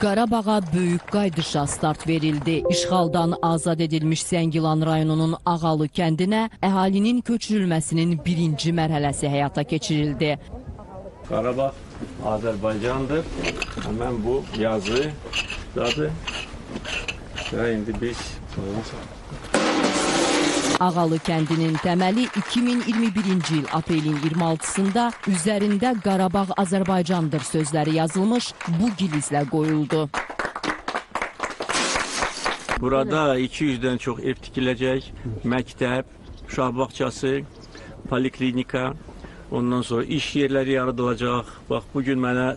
Qarabağa büyük qaydışa start verildi. İşğaldan azad edilmiş Zəngilan rayonunun Ağalı kəndinə əhalinin köçürülməsinin birinci mərhələsi həyata keçirildi. Qarabağ Azərbaycandır. Hemen bu yazıdadır. Ya indi biz Ağalı kəndinin təməli 2021-ci il aprelin 26-sında üzərində Qarabağ Azərbaycandır sözləri yazılmış bu gilizlə qoyuldu. Burada 200-dən çox ev tikiləcək, məktəb, uşaq bağçası, poliklinika, ondan sonra iş yerləri yaradılacaq. Bax, bugün mənə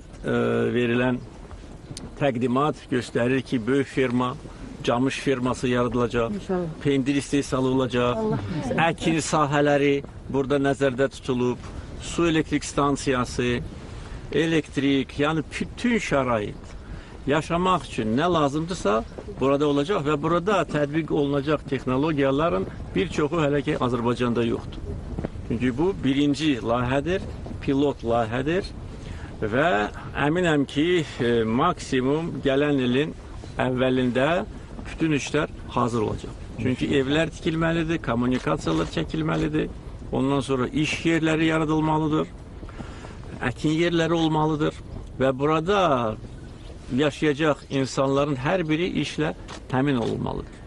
verilən təqdimat göstərir ki, böyük firma, camış firması yaradılacaq, pendir istehsalı olacaq, əkin sahələri burada nəzərdə tutulub, su elektrik stansiyası, elektrik, yəni bütün şərait yaşamaq üçün nə lazımdırsa burada olacaq və burada tətbiq olunacaq texnologiyaların bir çoxu hələ ki Azərbaycanda yoxdur. Çünki bu birinci layihədir, pilot layihədir və əminəm ki maksimum gələn ilin əvvəlində bütün işler hazır olacak. Çünkü evler tikilməlidir, kommunikasiyalar çəkilməlidir, ondan sonra iş yerleri yaradılmalıdır, əkin yerleri olmalıdır ve burada yaşayacak insanların her biri işle təmin olunmalıdır.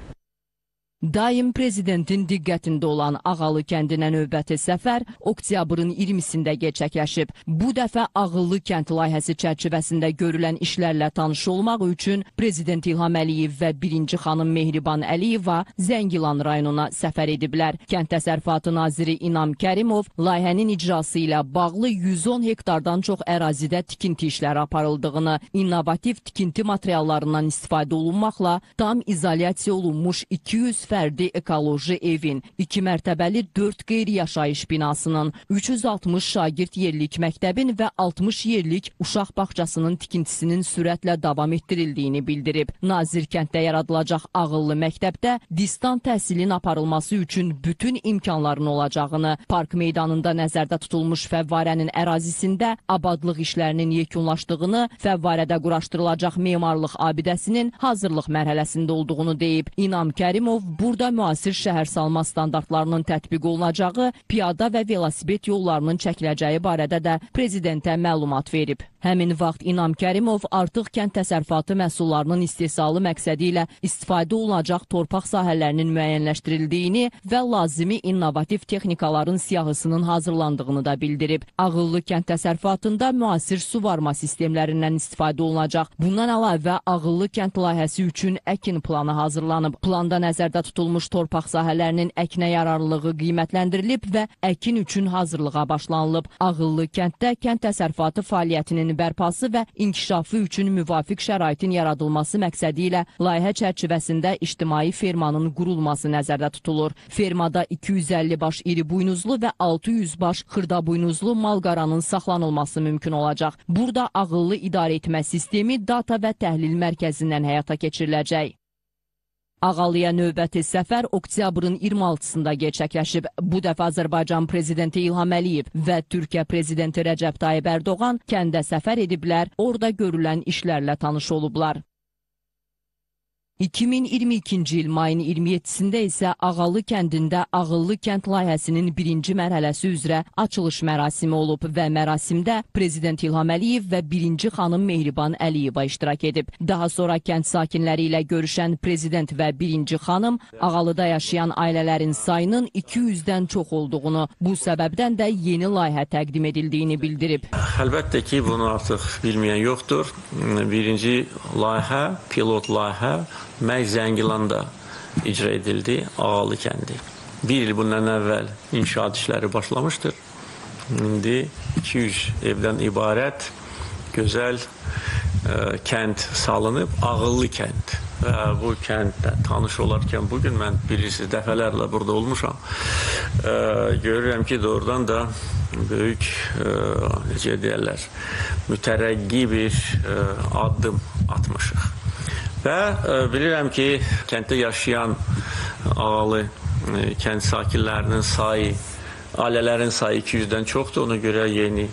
Daim prezidentin diqqətində olan Ağalı kəndinə növbəti səfər oktyabrın 20-sində gerçəkləşib. Bu dəfə Ağıllı kənd layihəsi çərçivəsində görülən işlərlə tanış olmaq üçün prezident İlham Əliyev və 1-ci xanım Mehriban Əliyeva Zəngilan rayonuna səfər ediblər. Kənd təsərrüfatı naziri İnam Kərimov layihənin icrası ilə bağlı 110 hektardan çox ərazidə tikinti işləri aparıldığını, innovativ tikinti materiallarından istifadə olunmaqla tam izolyasiya olunmuş 200 fərdi ekoloji evin, 2 mərtəbəli 4 qeyri-yaşayış binasının, 360 şagird yerlik məktəbin və 60 yerlik uşaq bağçasının tikintisinin sürətlə davam etdirildiyini bildirib. Nazir kənddə yaradılacaq ağıllı məktəbdə distant təhsilin aparılması üçün bütün imkanların olacağını, park meydanında nəzərdə tutulmuş fəvvarənin ərazisində abadlıq işlərinin yekunlaşdığını, fəvvarədə quraşdırılacaq memarlıq abidəsinin hazırlıq mərhələsində olduğunu deyib. İnam Kərimov burada müasir şəhər salma standartlarının tətbiq olunacağı, piyada və velosiped yollarının çəkiləcəyi barədə də prezidentə məlumat verib. Həmin vaxt İnam Kərimov artıq kənd təsərrüfatı məhsullarının istehsalı məqsədi ilə istifadə olunacaq torpaq sahələrinin müəyyənləşdirildiyini və lazımi innovativ texnikaların siyahısının hazırlandığını da bildirib. Ağıllı kənd təsərrüfatında müasir suvarma sistemlərindən istifadə olunacaq. Bundan əlavə Ağıllı kənd layihəsi üçün əkin planı hazırlanıb. Planda nəzərdə tutulmuş torpaq sahələrinin əkinə yararlılığı qiymətləndirilib və əkin üçün hazırlığa başlanılıb. Ağıllı kənddə kənd təsərrüfatı fəaliyyətinin bərpası və inkişafı üçün müvafiq şəraitin yaradılması məqsədi ilə layihə çərçivəsində ictimai fermanın qurulması nəzərdə tutulur. Fermada 250 baş iri buynuzlu və 600 baş xırda buynuzlu mal-qaranın saxlanılması mümkün olacaq. Burada ağıllı idarəetmə sistemi data və təhlil mərkəzindən həyata keçiriləcək. Ağalıya növbəti səfər oktyabrın 26-sında gerçəkləşib. Bu dəfə Azərbaycan prezidenti İlham Əliyev və Türkiyə prezidenti Recep Tayyip Erdoğan kəndə səfər ediblər, orada görülən işlərlə tanış olublar. 2022-ci il mayın 27-sində isə Ağalı kəndində Ağıllı kənd layihəsinin birinci mərhələsi üzrə açılış mərasimi olub və mərasimdə prezident İlham Əliyev və 1-ci xanım Mehriban Əliyeva iştirak edib. Daha sonra kənd sakinləri ilə görüşən prezident və 1-ci xanım Ağalıda yaşayan ailələrin sayının 200-dən çox olduğunu, bu səbəbdən də yeni layihə təqdim edildiyini bildirib. Əlbəttə ki, bunu artıq bilməyən yoxdur. 1-ci layihə, pilot layihə məhz Zəngilanda icra edildi, Ağalı kəndi. Bir il bundan əvvəl inşaat işləri başlamışdır. İndi 200 evdən ibarət gözəl kənd salınıb, Ağıllı kənd. Və bu kənddə tanış olarkən bugün mən birisi dəfələrlə burada olmuşam. Görürəm ki, doğrudan da böyük, necə deyərlər, mütərəqqi bir addım atmışıq. Və bilirəm ki, kənddə yaşayan Ağalı kənd sakinlərinin sayı Ailələrin sayı 200-dən çoxdur, ona görə yeni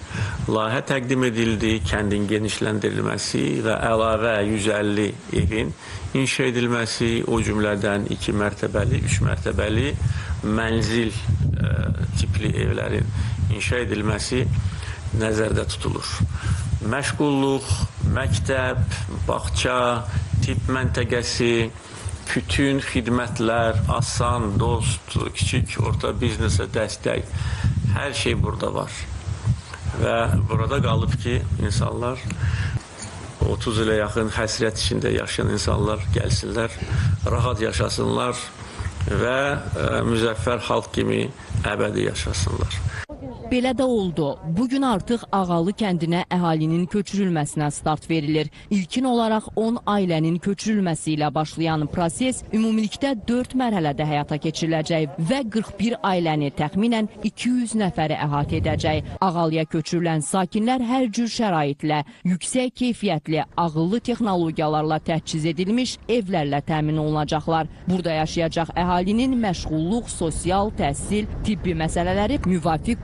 layihə təqdim edildi, kəndin genişləndirilməsi və əlavə 150 evin inşa edilməsi, o cümlədən 2 mərtəbəli, 3 mərtəbəli mənzil tipli evlərin inşa edilməsi nəzərdə tutulur. Məşğulluq, məktəb, bağça, tibb məntəqəsi, bütün xidmətlər, asan, dost, kiçik, orta biznesə dəstək, hər şey burada var. Və burada qalıb ki, insanlar, 30 ilə yaxın həsrət içində yaşayan insanlar gəlsinlər, rahat yaşasınlar və müzəffər xalq kimi əbədi yaşasınlar. Belə də oldu. Bugün artıq Ağalı kəndinə əhalinin köçürülməsinə start verilir. İlkin olaraq 10 ailənin köçürülməsi ilə başlayan proses ümumilikdə 4 mərhələdə həyata keçiriləcək və 41 ailəni təxminən 200 nəfəri əhatə edəcək. Ağalıya köçürülən sakinlər hər cür şəraitlə, yüksək keyfiyyətli, ağıllı texnologiyalarla təchiz edilmiş evlərlə təmin olunacaqlar. Burada yaşayacaq əhalinin məşğulluq, sosial, təhsil, tibbi məsələləri müvafiq